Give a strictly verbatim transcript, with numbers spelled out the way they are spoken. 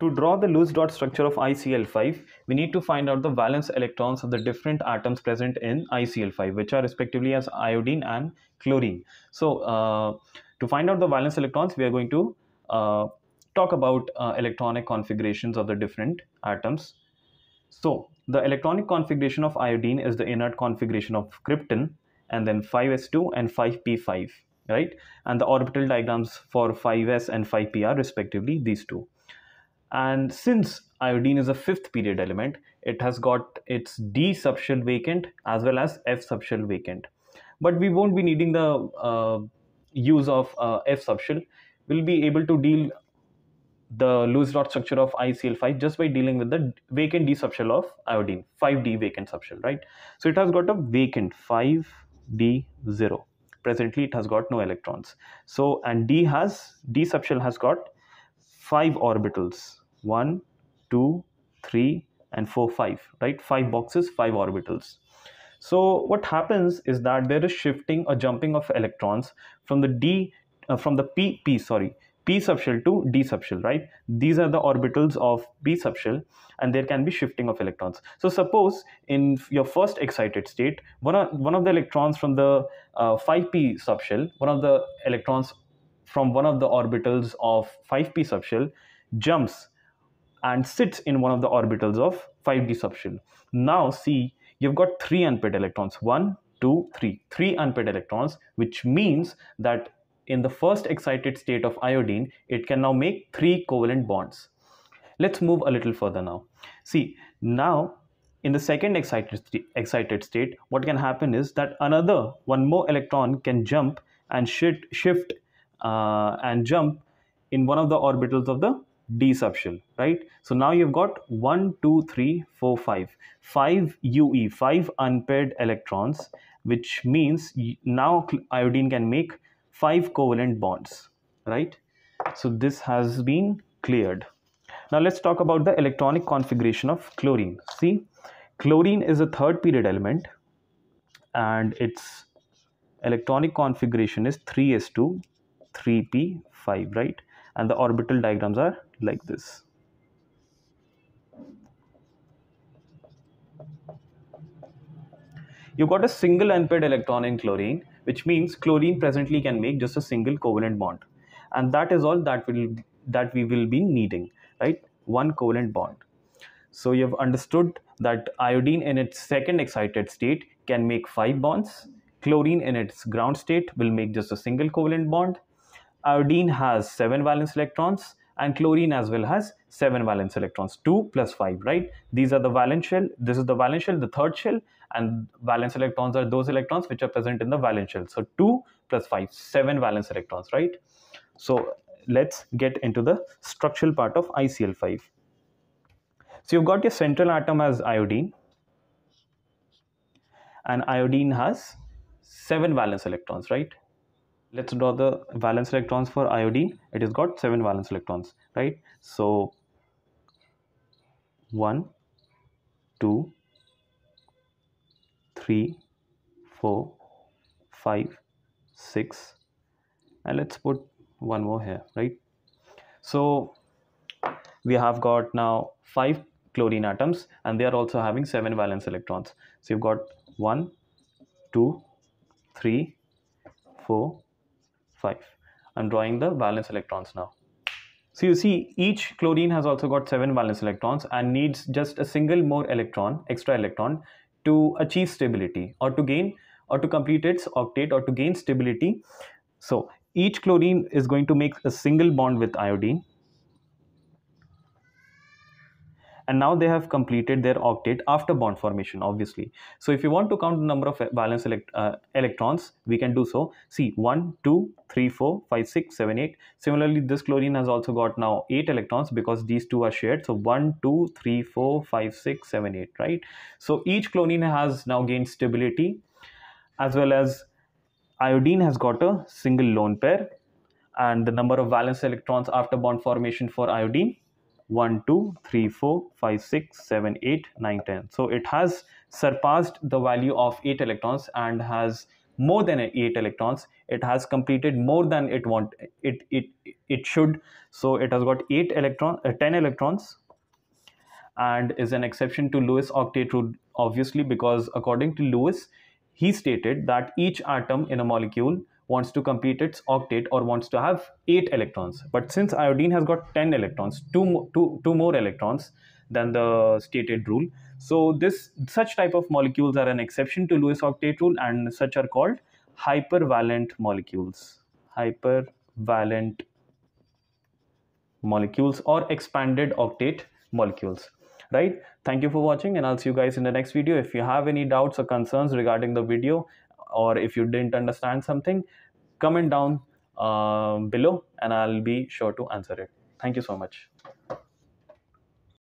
To draw the loose dot structure of I C L five, we need to find out the valence electrons of the different atoms present in I C L five, which are respectively as iodine and chlorine. So uh, to find out the valence electrons, we are going to uh, talk about uh, electronic configurations of the different atoms. So the electronic configuration of iodine is the inert configuration of krypton, and then five s two and five p five, right? And the orbital diagrams for five s and five p are respectively these two. And since iodine is a fifth period element, it has got its D subshell vacant as well as F subshell vacant. But we won't be needing the uh, use of uh, F subshell. We'll be able to deal the loose dot structure of I C L five just by dealing with the vacant D subshell of iodine, five d vacant subshell, right? So it has got a vacant five d zero. Presently, it has got no electrons. So, and D has, D subshell has got five orbitals, one, two, three and four, five, right? Five boxes, five orbitals. So what happens is that there is shifting or jumping of electrons from the D, uh, from the P, P, sorry, P subshell to D subshell, right? These are the orbitals of P subshell, and there can be shifting of electrons. So suppose in your first excited state, one of, one of the electrons from the uh, five p subshell, one of the electrons from one of the orbitals of five p subshell jumps and sits in one of the orbitals of five d subshell. Now see, you've got three unpaired electrons, one, two, three, three unpaired electrons, which means that in the first excited state of iodine, it can now make three covalent bonds. Let's move a little further now. See, now in the second excited, st- excited state, what can happen is that another, one more electron can jump and sh- shift Uh, and jump in one of the orbitals of the D subshell, right? So now you've got one, two, three, four, five, five U E, five unpaired electrons, which means now iodine can make five covalent bonds, right? So this has been cleared. Now let's talk about the electronic configuration of chlorine. See, chlorine is a third period element, and its electronic configuration is three s two. three p five, right? And the orbital diagrams are like this. You've got a single unpaired electron in chlorine, which means chlorine presently can make just a single covalent bond, and that is all that will that we will be needing, right? One covalent bond. So you have understood that iodine in its second excited state can make five bonds. Chlorine in its ground state will make just a single covalent bond. Iodine has seven valence electrons, and chlorine as well has seven valence electrons, two plus five, right? These are the valence shell. This is the valence shell, the third shell, and valence electrons are those electrons which are present in the valence shell. So two plus five, seven valence electrons, right? So let's get into the structural part of I C L five. So you've got your central atom as iodine, and iodine has seven valence electrons, right? Let's draw the valence electrons for iodine. It has got seven valence electrons, right? So one, two, three, four, five, six, and let's put one more here, right? So we have got now five chlorine atoms, and they are also having seven valence electrons. So you've got one, two, three, four, five. I'm drawing the valence electrons now. So you see, each chlorine has also got seven valence electrons and needs just a single more electron, extra electron, to achieve stability or to gain or to complete its octet or to gain stability. So each chlorine is going to make a single bond with iodine. And now they have completed their octet after bond formation, obviously. So if you want to count the number of valence elect uh, electrons, we can do so. See, one, two, three, four, five, six, seven, eight. Similarly, this chlorine has also got now eight electrons because these two are shared. So one, two, three, four, five, six, seven, eight, right? So each chlorine has now gained stability, as well as iodine has got a single lone pair. And the number of valence electrons after bond formation for iodine, one, two, three, four, five, six, seven, eight, nine, ten. So it has surpassed the value of eight electrons and has more than eight electrons. It has completed more than it want it it it should. So it has got eight electron uh, ten electrons, and is an exception to Lewis octet rule, obviously, because according to Lewis, he stated that each atom in a molecule wants to complete its octet or wants to have eight electrons. But since iodine has got ten electrons, two two two more electrons than the stated rule, so this such type of molecules are an exception to Lewis octet rule, and such are called hypervalent molecules. Hypervalent molecules or expanded octet molecules. Right? Thank you for watching, and I'll see you guys in the next video. If you have any doubts or concerns regarding the video, or if you didn't understand something, comment down uh, below, and I'll be sure to answer it. Thank you so much.